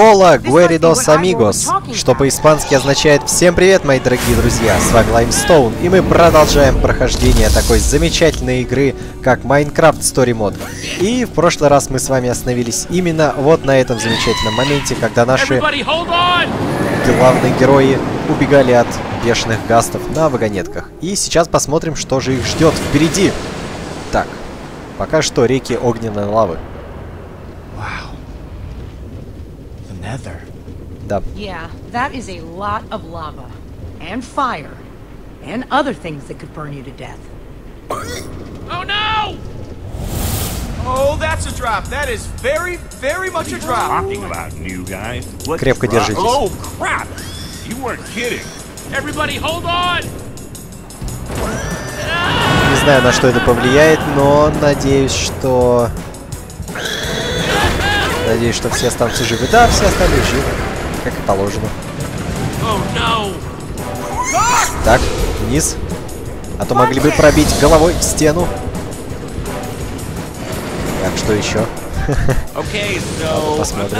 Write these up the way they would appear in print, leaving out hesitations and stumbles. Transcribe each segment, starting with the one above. Hola, Gueridos Amigos, что по-испански означает «Всем привет, мои дорогие друзья», с вами Лаймстоун, и мы продолжаем прохождение такой замечательной игры, как Minecraft Story Mode. И в прошлый раз мы с вами остановились именно вот на этом замечательном моменте, когда наши главные герои убегали от бешеных гастов на вагонетках. И сейчас посмотрим, что же их ждет впереди. Так, пока что реки огненной лавы. Да. Крепко держитесь. Не знаю, на что это повлияет, но надеюсь, что... Надеюсь, что все останутся живы. Да, все остались живы, как и положено. Так, вниз. А то могли бы пробить головой в стену. Так, что еще? Посмотрим.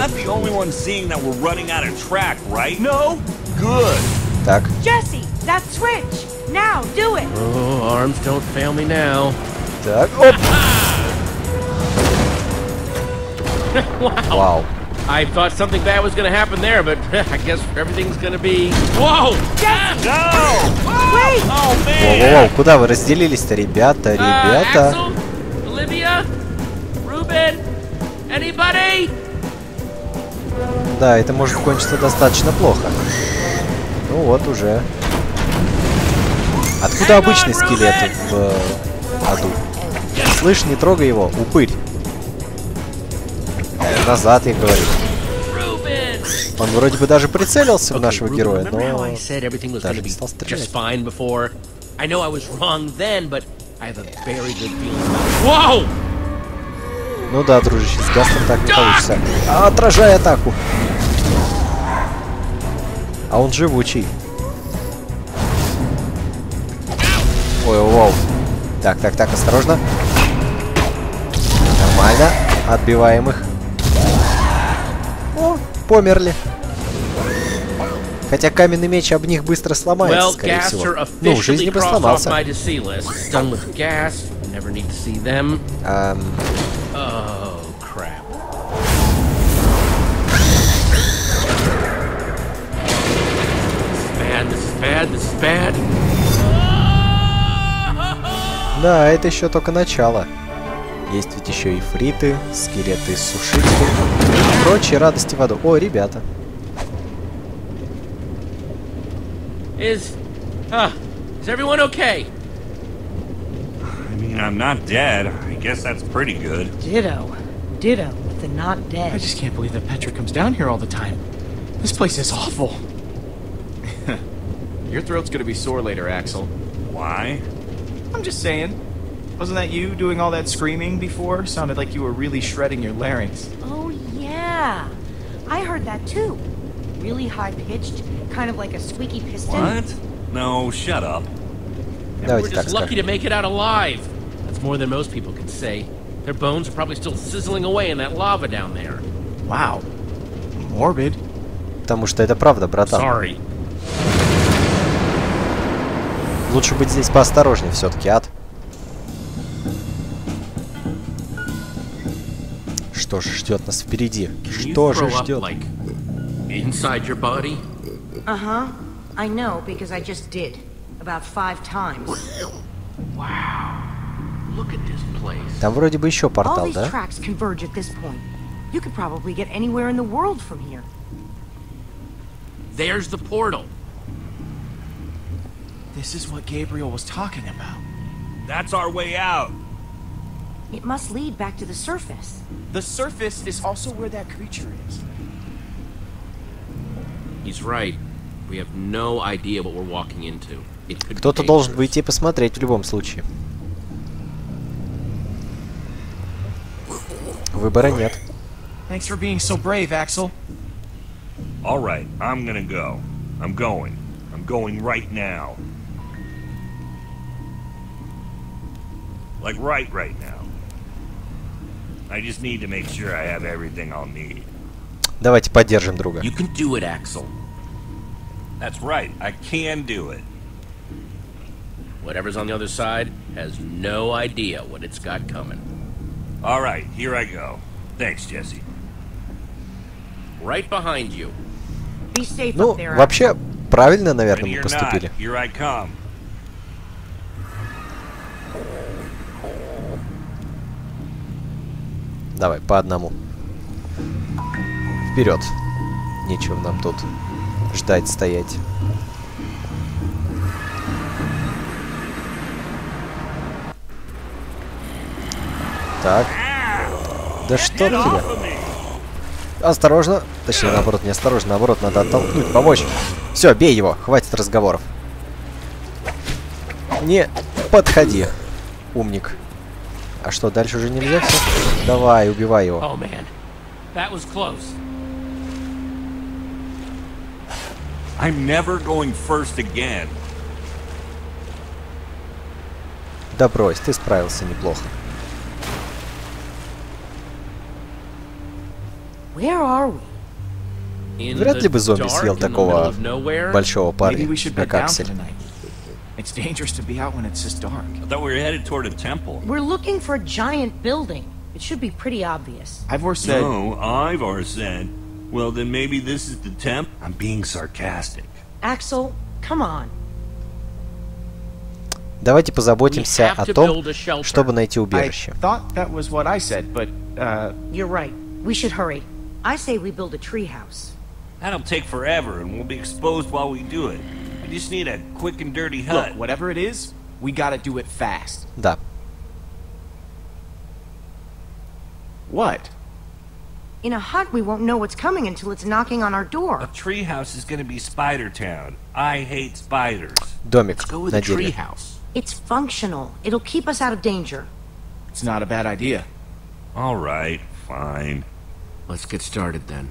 Так. Так, оп! Wow. I thought something bad was gonna happen there, but I guess everything's gonna be. Whoa! No! Wait! Oh man! Whoa! Куда вы разделились-то, ребята, ребята? Axel, Olivia, Ruben, anybody? Да, это может кончиться достаточно плохо. Ну вот уже. Откуда обычный скелет в аду? Слышь, не трогай его, упырь. Назад, я говорю. Он вроде бы даже прицелился в нашего героя, но даже не стал стрелять. Ну да, дружище, с Гастом так не получится. Отражай атаку. А он живучий. Ой, вау. Так, так, так, осторожно. Нормально. Отбиваем их. О, померли. Хотя каменный меч об них быстро сломается, скорее всего. Ну, в жизни бы сломался. Да, это еще только начало. Есть ведь еще и фриты, скелеты с сушилкой и прочие радости в аду. О, ребята. Wasn't that you doing all that screaming before? Sounded like you were really shredding your larynx. Oh yeah, I heard that too. Really high pitched, kind of like a squeaky piston. What? No, shut up. We're just lucky to make it out alive. That's more than most people can say. Their bones are probably still sizzling away in that lava down there. Wow, morbid. Потому что это правда, братан. Sorry. Лучше быть здесь поосторожнее, все-таки ад. Что же ждет нас впереди? Что же ждет? Там вроде бы еще портал, да? It must lead back to the surface. The surface is also where that creature is. He's right. We have no idea what we're walking into. Кто-то должен выйти и посмотреть в любом случае. Выбора нет. Thanks for being so brave, Axel. All right, I'm gonna go. I'm going right now. Like right now. I just need to make sure I have everything I'll need. Давайте поддержим друга. You can do it, Axel. That's right. I can do it. Whatever's on the other side has no idea what it's got coming. All right, here I go. Thanks, Jesse. Right behind you. Be safe up there. Ну, вообще правильно, наверное, мы поступили. Here I come. Давай, по одному. Вперед. Нечего нам тут ждать, стоять. Так. Да что тебе? Осторожно. Точнее, наоборот, не осторожно, наоборот, надо оттолкнуть, помочь. Все, бей его, хватит разговоров. Не подходи, умник. А что, дальше уже нельзя все? Давай, убивай его. Oh, man. That was close. I'm never going first again. Да брось, ты справился неплохо. Where are we? Вряд ли бы зомби съел такого большого парня, как Аксель. It's dangerous to be out when it's this dark. I thought we were headed toward a temple. We're looking for a giant building. It should be pretty obvious. Ivor said. No, Ivor said. Well, then maybe this is the temp. I'm being sarcastic. Axel, come on. Давайте позаботимся о том, чтобы найти убежище. I thought that was what I said, but you're right. We should hurry. I say we build a tree house. That'll take forever, and we'll be exposed while we do it. We just need a quick and dirty hut. Look, whatever it is, we gotta do it fast. Да. What? In a hut, we won't know what's coming until it's knocking on our door. A tree house is gonna be Spider Town. I hate spiders. Домик на дереве. It's functional. It'll keep us out of danger. It's not a bad idea. All right, fine. Let's get started then.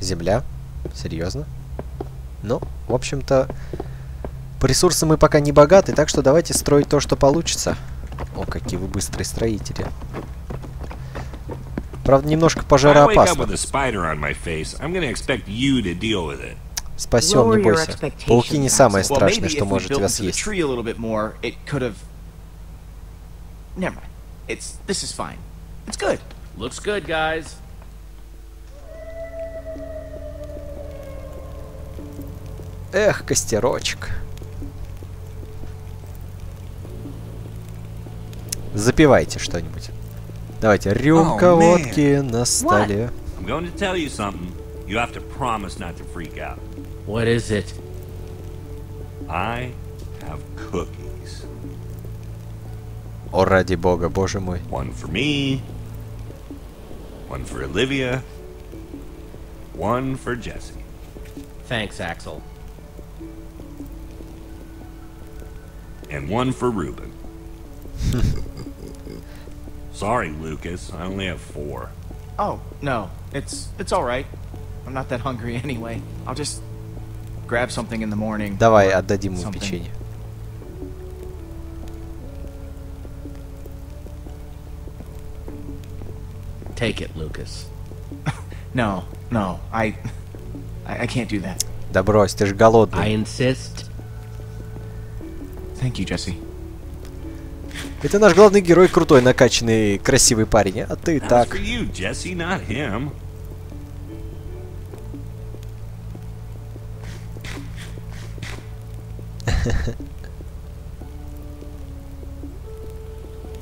Земля? Серьезно? Ну, в общем-то, по ресурсам мы пока не богаты, так что давайте строить то, что получится. О, какие вы быстрые строители. Правда, немножко пожароопасно. Спасен, не бойся. Пауки не самое страшное, что может тебя съесть. Эх, костерочек. Запивайте что-нибудь. Давайте, рюмка водки на столе. What is it? I have cookies. О, ради бога, боже мой. One for me, one for Olivia, one for Jesse. Thanks, Axel. And one for Ruben. Sorry, Lucas, I only have 4. Oh, no, it's all right. I'm not that hungry anyway. I'll just grab something in the morning. Давай отдадим ему печенье. Take it, Lucas. No, I can't do that. Да брось, ты ж голодный. I insist. Thank you, Jesse. Это наш главный герой, крутой, накачанный, красивый парень. А ты так. That was for you, Jesse, not him.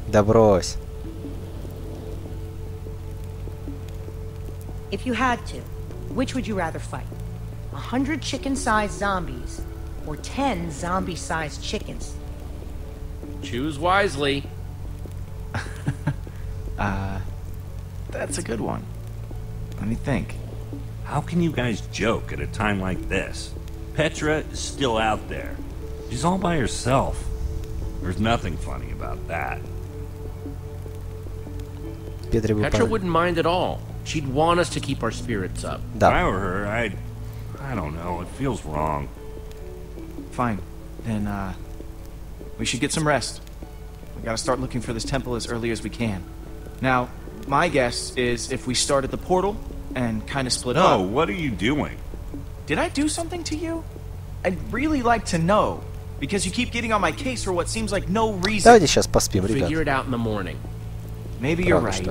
Да брось. If you had to, which would you rather fight? 100 chicken-sized zombies or 10 zombie-sized chickens? Choose wisely. That's a good one. Let me think. How can you guys joke at a time like this? Petra is still out there. She's all by herself. There's nothing funny about that. Petra wouldn't mind at all. She'd want us to keep our spirits up. If I were her, I don't know. It feels wrong. Fine. Then, we should get some rest. We gotta start looking for this temple as early as we can. Now, my guess is if we start at the portal and kind of split up... Oh, what are you doing? Did I do something to you? I'd really like to know, because you keep getting on my case for what seems like no reason. Давайте сейчас поспим, ребят. Figure it out in the morning. Maybe you're right.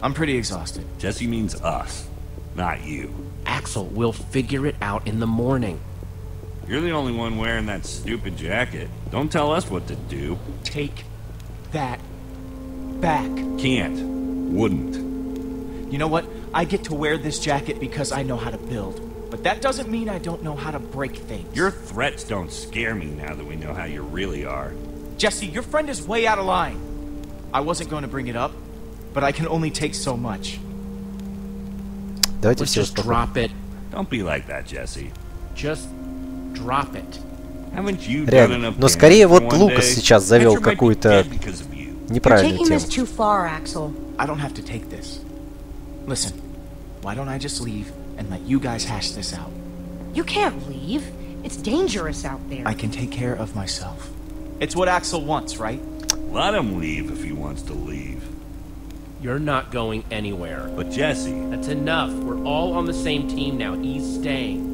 I'm pretty exhausted. Jesse means us, not you. Axel, we'll figure it out in the morning. You're the only one wearing that stupid jacket. Don't tell us what to do. Take that back. Can't. Wouldn't. You know what? I get to wear this jacket because I know how to build. But that doesn't mean I don't know how to break things. Your threats don't scare me now that we know how you really are. Jesse, your friend is way out of line. I wasn't going to bring it up, but I can only take so much. Let's just drop it. Don't be like that, Jesse. Just drop it. Haven't you done enough? Но скорее вот Лукас сейчас завел какую-то неправильную тему. I don't have to take this. Listen, why don't I just leave and let you guys hash this out? You can't leave. It's dangerous out there. I can take care of myself. It's what Axel wants, right? Let him leave if he wants to leave. You're not going anywhere. But Jesse... That's enough. We're all on the same team now. He's staying.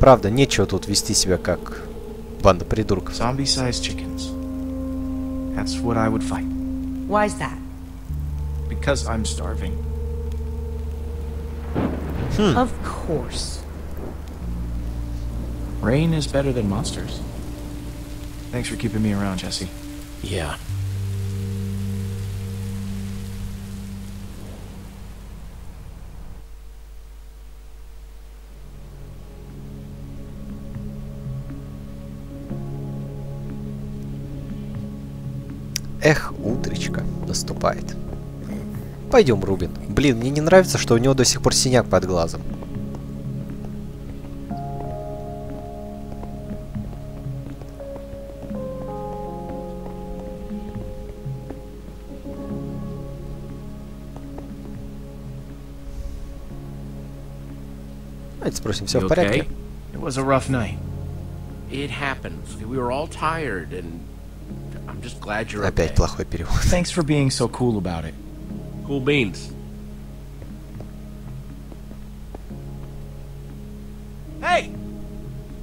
Правда, нечего тут вести себя как банда придурков. Zombie-sized chickens. That's what I would fight. Why is that? Because I'm starving. Of course. Rain is better than monsters. Thanks for keeping me around, Jesse. Yeah. Эх, утречка наступает. Пойдем, Рубин. Блин, мне не нравится, что у него до сих пор синяк под глазом. Спросим, все в порядке? It was a rough night. It happens. We were all tired, and I'm just glad you're okay. Опять плохой перевод. Thanks for being so cool about it. Cool beans. Hey,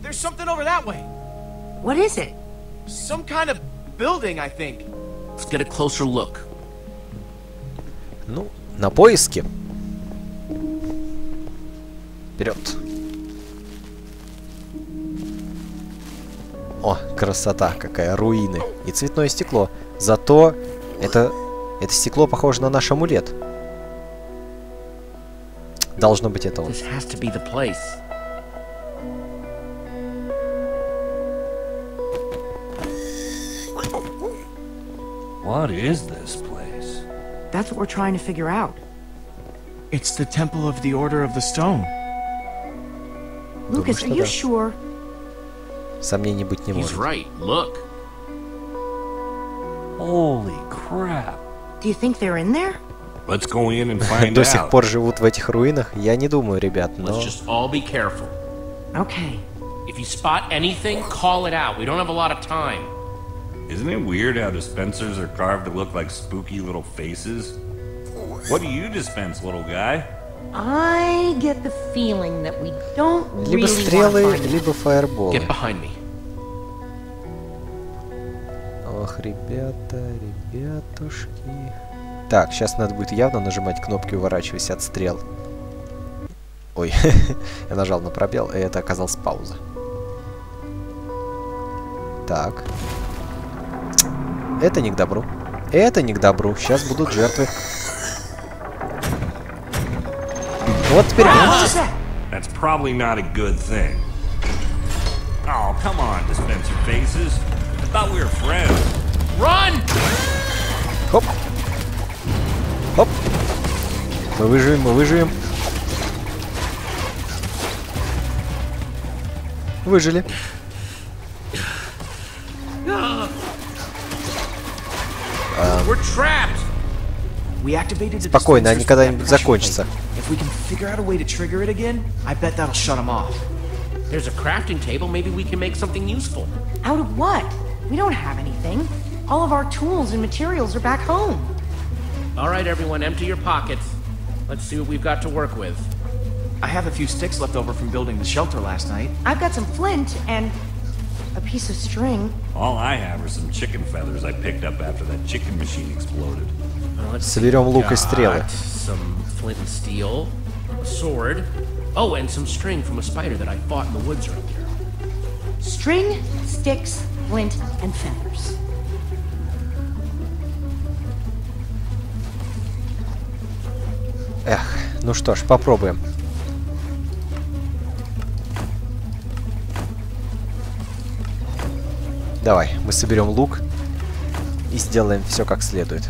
there's something over that way. What is it? Some kind of building, I think. Let's get a closer look. Ну, на поиски. Вперед. О, красота какая, руины и цветное стекло. Зато это стекло похоже на наш амулет. Должно быть это он. What is this place? That's what we're trying to figure out. It's the temple of the Order of the Stone. Lucas, are you sure? Сомнений быть не может. He's right. Look. Holy crap. Do you think they're in there? Let's go in and find out. До сих пор живут в этих руинах? Я не думаю, ребят, но... Let's just all be careful. Okay. If you spot anything, call it out. We don't have a lot of time. Isn't it weird how dispensers are carved to look like spooky little faces? What do you dispense, little guy? I get the feeling that we don't really либо стрелы, либо фаерболы. Get behind me. Ох, ребята, ребятушки. Так, сейчас надо будет явно нажимать кнопки, уворачиваясь от стрел. Ой, я нажал на пробел, и это оказалась пауза. Так. Это не к добру. Это не к добру. Сейчас будут жертвы. Вот теперь видите. That's probably not a good thing. Oh, come on, dispenser faces. I thought we were friends. Run! Хоп. Хоп. Мы выживем, мы выживем. Выжили. We're trapped. Спокойно, они когда-нибудь закончатся. If we can figure out a way to trigger it again, I bet that'll shut him off. There's a crafting table. Maybe we can make something useful. Out of what? We don't have anything. All of our tools and materials are back home. All right, everyone, empty your pockets. Let's see what we've got to work with. I have a few sticks left over from building the shelter last night. I've got some flint and a piece of string. All I have are some chicken feathers I picked up after that chicken machine exploded. Соберем лук и стрелы. Some flint and steel, a sword. Oh, and some string from a spider that I fought in the woods right here. String, sticks, flint, and feathers. Эх, ну что ж, попробуем. Давай, мы соберем лук и сделаем все как следует.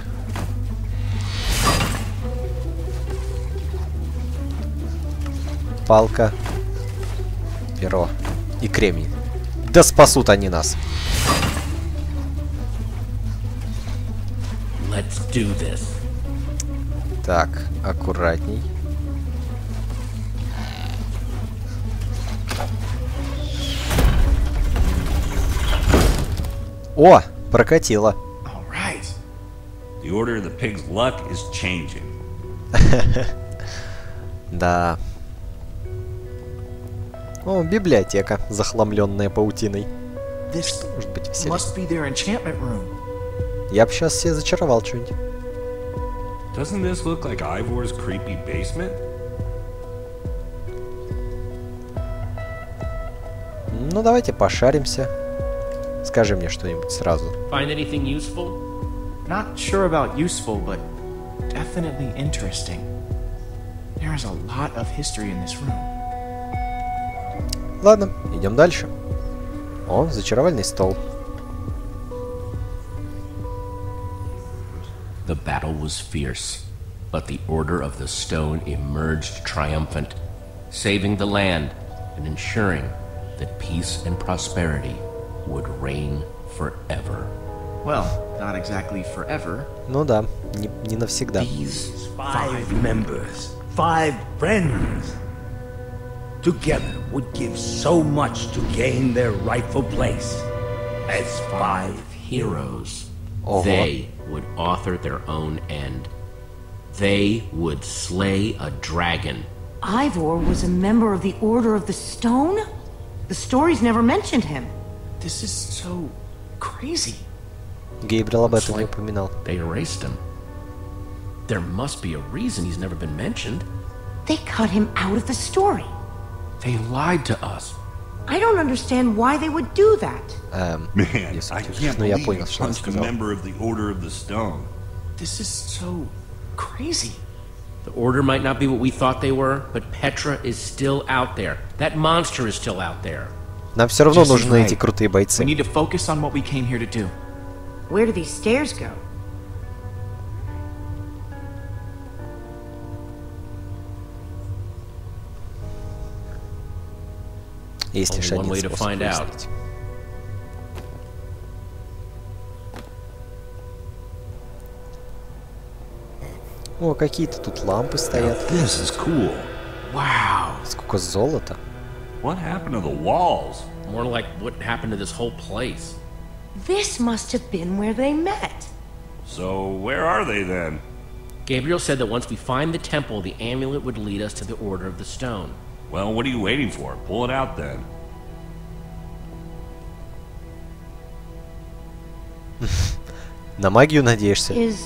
Палка, перо и кремень. Да спасут они нас. Let's do this. Так, аккуратней. О, прокатило. All right. The order of the pig's luck is changing. Да. О, библиотека, захламленная паутиной. Может быть, все. Я бы сейчас все зачаровал что-нибудь. Doesn't this look like Ivor's creepy basement? Ну давайте пошаримся. Скажи мне что-нибудь сразу. Find anything useful? Not sure about useful, but definitely interesting. There is a lot of history in this room. Ладно, идем дальше. О, зачаровальный стол. The battle was fierce, but the Order of the Stone emerged triumphant, saving the land and ensuring that peace and prosperity would reign forever. Well, not exactly forever. Ну да, не навсегда. These five members, five friends, together would give so much to gain their rightful place. As five heroes, they would author their own end. They would slay a dragon. Ivor was a member of the Order of the Stone? The stories never mentioned him. This is so crazy. Gabriel об этом не упоминал. They erased him. There must be a reason he's never been mentioned. They cut him out of the story. They lied to us. I don't understand why they would do that. Man, I can't believe you punched a member of the Order of the Stone. This is so crazy. The Order might not be what we thought they were, but Petra is still out there. That monster is still out there. Нам все равно нужны эти крутые бойцы. We need to focus on what we came here to do. Where do these stairs go? Есть лишь один способ выяснить. О, какие-то тут лампы стоят. Cool. Wow. Сколько золота. What happened to the walls? More like what happened to this whole place. This must have been where they met. So where are they then? Gabriel said that once we find the temple, the amulet would lead us to the Order of the Stone. Well, what are you waiting for? Pull it out then. На магию надеешься? Is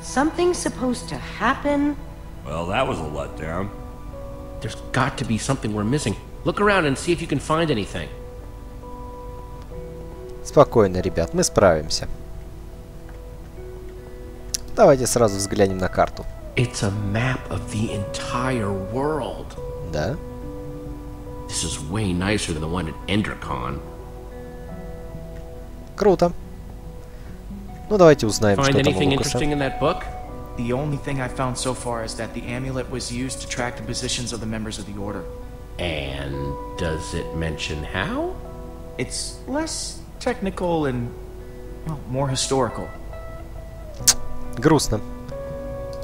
something supposed to happen? Well, that was a letdown. There's got to be something we're missing. Look around and see if you can find anything. Спокойно, ребят, мы справимся. Давайте сразу взглянем на карту. It's a map of the entire world. Да? This is way nicer than the one at Endracon. Круто. Ну давайте узнаем, что там у Лукаса. The only thing I found so far is that the amulet was used to track the positions of the members of the order. And does it mention how? It's less technical and more historical. Грустно.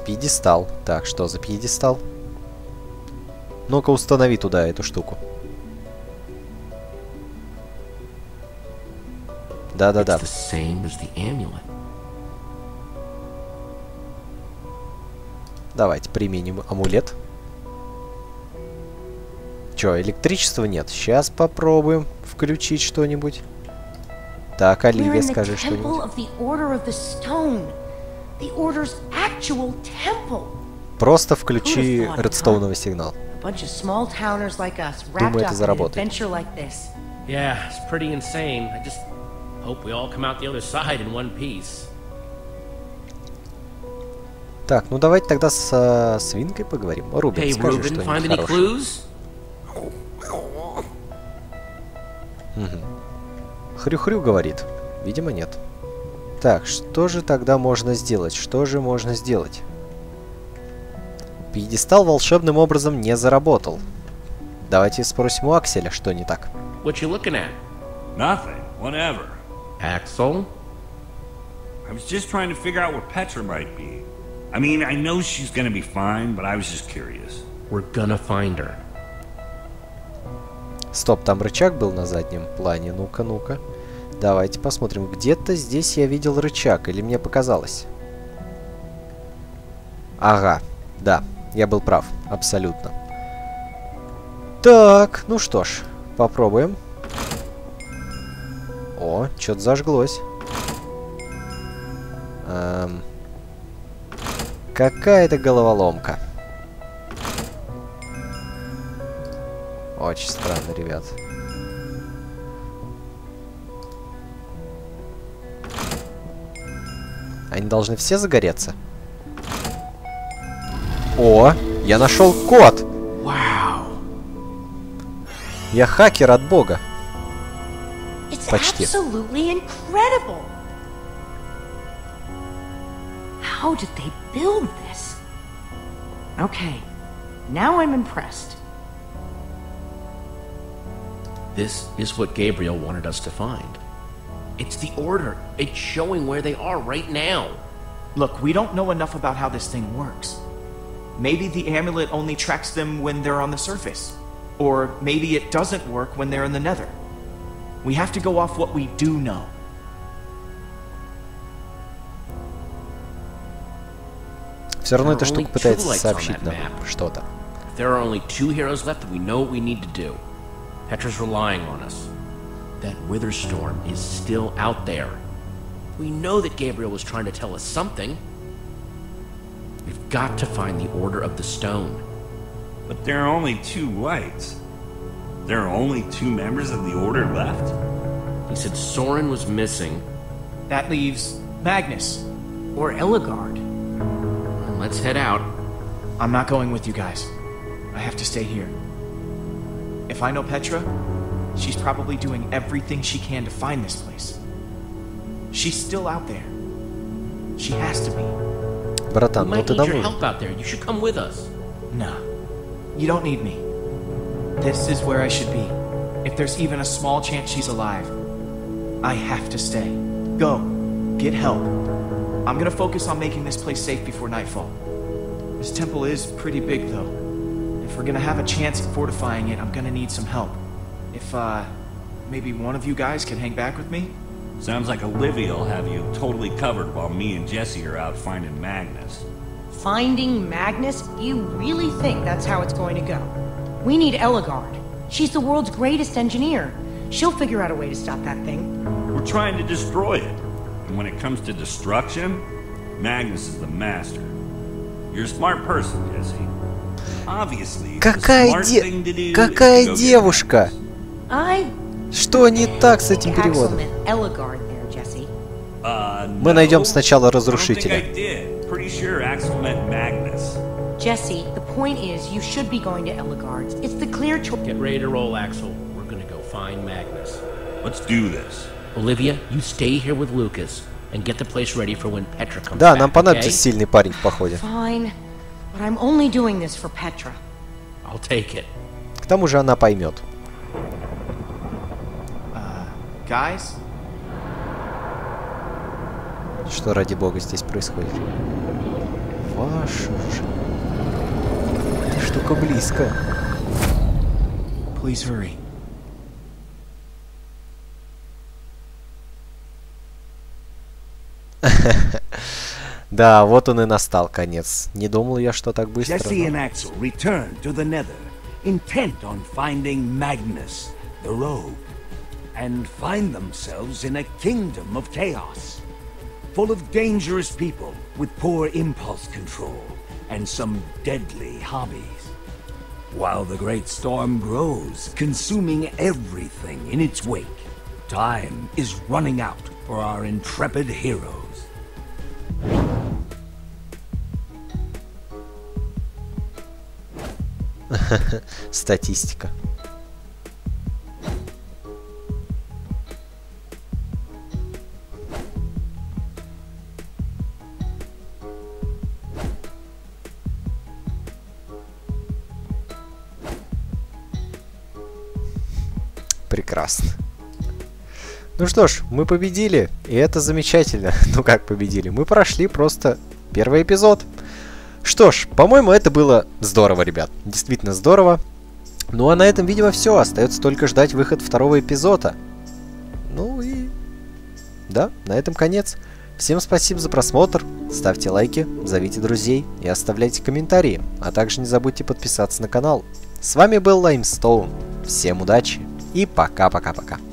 Пьедестал. Так, что за пьедестал? Ну-ка установи туда эту штуку. Да-да-да. It's the same as the amulet. Давайте применим амулет. Чё, электричества нет? Сейчас попробуем включить что-нибудь. Так, Оливия, скажи что-нибудь. Просто включи редстоуновый сигнал. Думаю, это заработает. Так, ну давайте тогда со свинкой поговорим. Рубен, скажи что-нибудь хорошее. Угу. Хрю-хрю говорит. Видимо, нет. Так, что же тогда можно сделать? Что же можно сделать? Пьедестал волшебным образом не заработал. Давайте спросим у Акселя, что не так. Axel? I was just trying to figure out where Petra might be. I mean, I know she's gonna be fine, but I was just curious. We're gonna find her. Стоп, там рычаг был на заднем плане. Ну-ка, ну-ка. Давайте посмотрим. Где-то здесь я видел рычаг, или мне показалось? Ага, да, я был прав, абсолютно. Так, ну что ж, попробуем. О, что-то зажглось. Какая-то головоломка. Очень странно, ребят. Они должны все загореться. О, я нашел код! Вау! Я хакер от бога. Почти. This is what Gabriel wanted us to find. It's the order. It's showing where they are right now. Look, we don't know enough about how this thing works. Maybe the amulet only tracks them when they're on the surface. Or maybe it doesn't work when they're in the nether. We have to go off what we do know. Все равно эта штука пытается сообщить нам что-то. There are only two heroes left, we know what we need to do. Petra's relying on us. That witherstorm is still out there. We know that Gabriel was trying to tell us something. We've got to find the Order of the Stone. But there are only two lights. There are only two members of the Order left? He said Soren was missing. That leaves Magnus. Or Ellegaard. Let's head out. I'm not going with you guys. I have to stay here. If I know Petra, she's probably doing everything she can to find this place. She's still out there. She has to be. Братан, ну ты домой. You should come with us. No, you don't need me. This is where I should be. If there's even a small chance she's alive, I have to stay. Go, get help. I'm gonna focus on making this place safe before nightfall. This temple is pretty big, though. If we're gonna have a chance at fortifying it, I'm gonna need some help. If, maybe one of you guys can hang back with me? Sounds like Olivia will have you totally covered while me and Jesse are out finding Magnus. Finding Magnus? You really think that's how it's going to go? We need Ellegaard. She's the world's greatest engineer. She'll figure out a way to stop that thing. We're trying to destroy it. And when it comes to destruction, Magnus is the master. You're a smart person, Jesse. Obviously, the smart thing to do is to go get Magnus. Что не так с этим переводом? Мы найдем сначала разрушителя. Да, нам понадобится сильный парень в походе. К тому же она поймет. Что ради бога здесь происходит? Ваша же... Эта штука близко. Please hurry. Да, вот он и настал конец. Не думал я, что так быстро. Jesse and Axel returned to the Nether, intent on finding Magnus, the rogue, and find themselves in a kingdom of chaos, full of dangerous people with poor impulse control and some deadly hobbies. While the great storm grows, consuming everything in its wake, time is running out for our intrepid heroes. Статистика. Прекрасно. Ну что ж, мы победили, и это замечательно. Ну как победили? Мы прошли просто первый эпизод. Что ж, по-моему, это было здорово, ребят. Действительно здорово. Ну а на этом, видимо, все. Остается только ждать выход второго эпизода. Ну и... да, на этом конец. Всем спасибо за просмотр. Ставьте лайки, зовите друзей и оставляйте комментарии. А также не забудьте подписаться на канал. С вами был Лаймстоун. Всем удачи и пока-пока-пока.